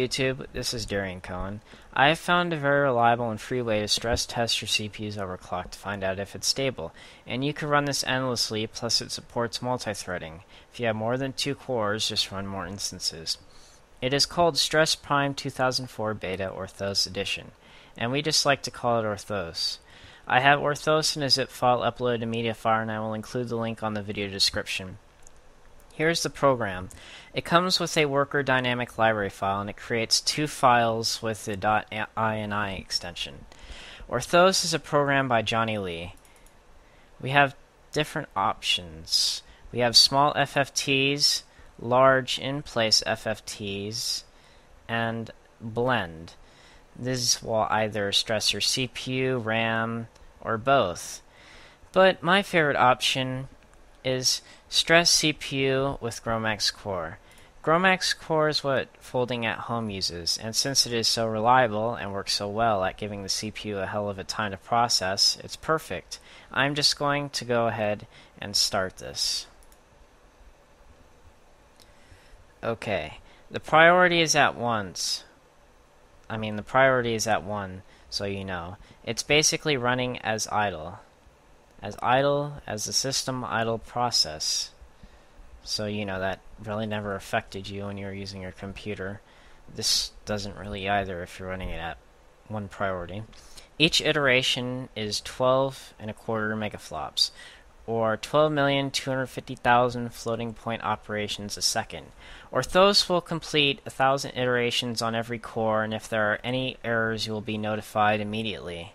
YouTube, this is Darian Cohen. I have found a very reliable and free way to stress test your CPU's overclock to find out if it's stable, and you can run this endlessly, plus it supports multithreading. If you have more than 2 cores, just run more instances. It is called Stress Prime 2004 Beta Orthos Edition, and we just like to call it Orthos. I have Orthos in a zip file uploaded to MediaFire, and I will include the link on the video description. Here's the program. It comes with a worker dynamic library file, and it creates 2 files with the .ini extension. Orthos is a program by Johnny Lee. We have different options. We have small FFTs, large in-place FFTs, and blend. This will either stress your CPU, RAM, or both. But my favorite option is stress CPU with Gromacs Core. Gromacs Core is what Folding at Home uses, and since it is so reliable and works so well at giving the CPU a hell of a time to process, it's perfect. I'm just going to go ahead and start this. Okay, the priority is at 1, so you know. It's basically running as idle. As the system idle process. So you know that really never affected you when you were using your computer. This doesn't really either if you're running it at 1 priority. Each iteration is 12.25 megaflops, or 12,250,000 floating point operations a second. Orthos will complete 1,000 iterations on every core, and if there are any errors, you will be notified immediately.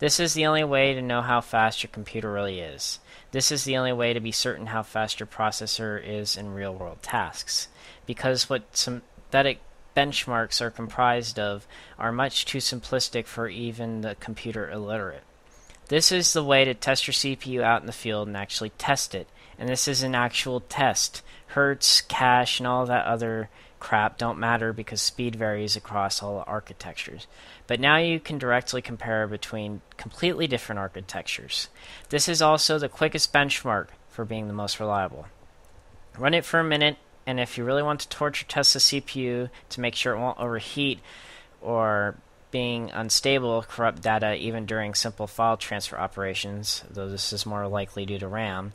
This is the only way to know how fast your computer really is. This is the only way to be certain how fast your processor is in real-world tasks, because what synthetic benchmarks are comprised of are much too simplistic for even the computer illiterate. This is the way to test your CPU out in the field and actually test it, and this is an actual test. Hertz, cache, and all that other crap don't matter because speed varies across all architectures. But now you can directly compare between completely different architectures. This is also the quickest benchmark for being the most reliable. Run it for a minute, and if you really want to torture test the CPU to make sure it won't overheat or being unstable, corrupt data even during simple file transfer operations, though this is more likely due to RAM,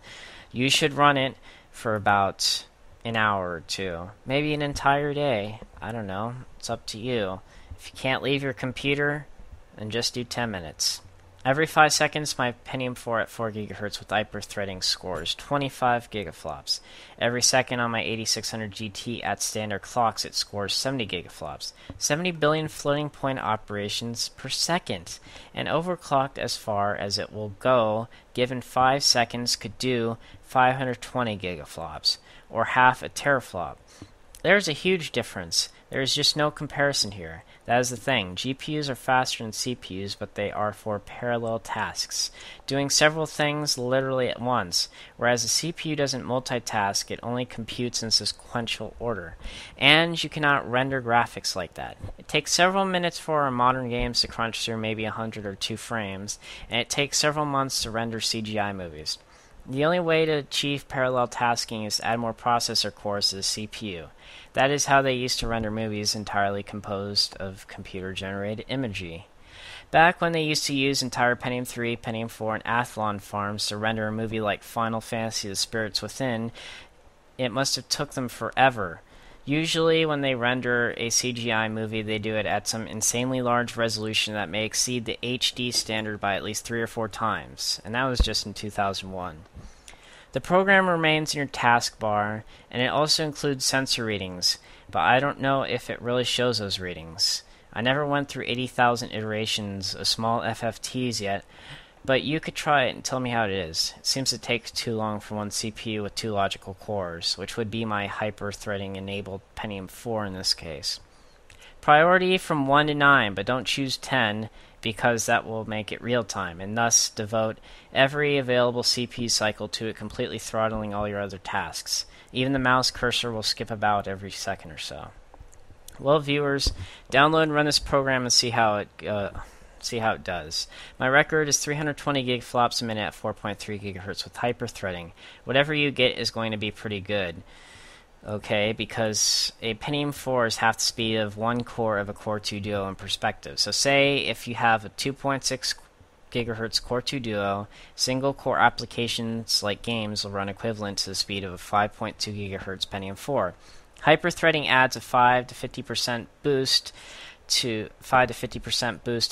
you should run it for about an hour or 2, maybe an entire day. I don't know. It's up to you. If you can't leave your computer, then just do 10 minutes. Every 5 seconds, my Pentium 4 at 4 GHz with hyper-threading scores 25 gigaflops. Every second on my 8600 GT at standard clocks, it scores 70 gigaflops. 70 billion floating point operations per second, and overclocked as far as it will go, given 5 seconds, could do 520 gigaflops, or half a teraflop. There's a huge difference. There is just no comparison here. That is the thing. GPUs are faster than CPUs, but they are for parallel tasks, doing several things literally at once, whereas the CPU doesn't multitask, it only computes in sequential order. And you cannot render graphics like that. It takes several minutes for our modern games to crunch through maybe 100 or 2 frames, and it takes several months to render CGI movies. The only way to achieve parallel tasking is to add more processor cores to the CPU. That is how they used to render movies, entirely composed of computer-generated imagery. Back when they used to use entire Pentium 3, Pentium 4, and Athlon farms to render a movie like Final Fantasy: The Spirits Within, it must have took them forever. Usually when they render a CGI movie, they do it at some insanely large resolution that may exceed the HD standard by at least 3 or 4 times, and that was just in 2001. The program remains in your taskbar, and it also includes sensor readings, but I don't know if it really shows those readings. I never went through 80,000 iterations of small FFTs yet, but you could try it and tell me how it is. It seems to take too long for 1 CPU with 2 logical cores, which would be my hyper-threading enabled Pentium 4 in this case. Priority from 1 to 9, but don't choose 10 because that will make it real-time, and thus devote every available CPU cycle to it, completely throttling all your other tasks. Even the mouse cursor will skip about every second or so. Well, viewers, download and run this program and see how it does. My record is 320 gigaflops a minute at 4.3 gigahertz with hyper-threading. Whatever you get is going to be pretty good. okay, because a Pentium 4 is half the speed of one core of a Core 2 Duo in perspective. So say if you have a 2.6 gigahertz Core 2 Duo, single core applications like games will run equivalent to the speed of a 5.2 gigahertz Pentium 4. Hyperthreading adds a 5 to 50% boost to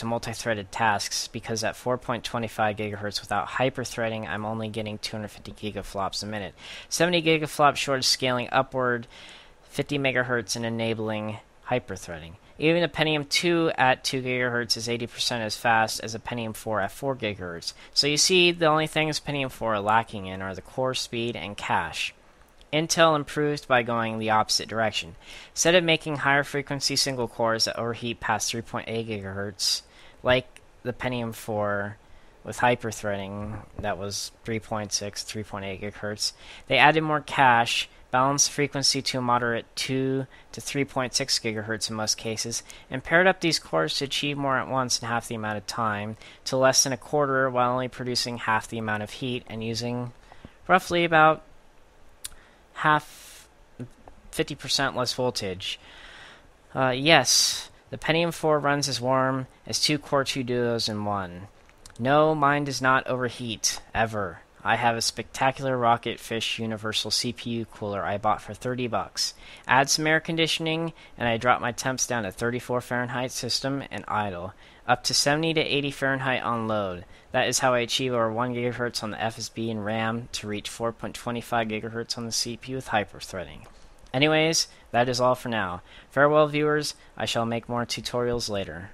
multi-threaded tasks, because at 4.25 gigahertz without hyperthreading, I'm only getting 250 gigaflops a minute. 70 gigaflops short of scaling upward 50 megahertz and enabling hyperthreading. Even a Pentium 2 at 2 gigahertz is 80% as fast as a Pentium 4 at 4 gigahertz. So you see, the only things Pentium 4 are lacking in are the core speed and cache. Intel improved by going the opposite direction. Instead of making higher frequency single cores that overheat past 3.8 gigahertz, like the Pentium 4 with hyperthreading that was 3.8 gigahertz, they added more cache, balanced frequency to a moderate 2 to 3.6 gigahertz in most cases, and paired up these cores to achieve more at once in half the amount of time, to less than a quarter, while only producing half the amount of heat and using roughly about 50% less voltage. Yes, the Pentium 4 runs as warm as two Core 2 Duos in one. No, mine does not overheat, ever. I have a spectacular Rocketfish universal CPU cooler I bought for $30. Add some air conditioning, and I drop my temps down to 34 Fahrenheit system and idle, up to 70 to 80 Fahrenheit on load. That is how I achieve over 1 GHz on the FSB and RAM to reach 4.25 GHz on the CPU with hyperthreading. Anyways, that is all for now. Farewell, viewers. I shall make more tutorials later.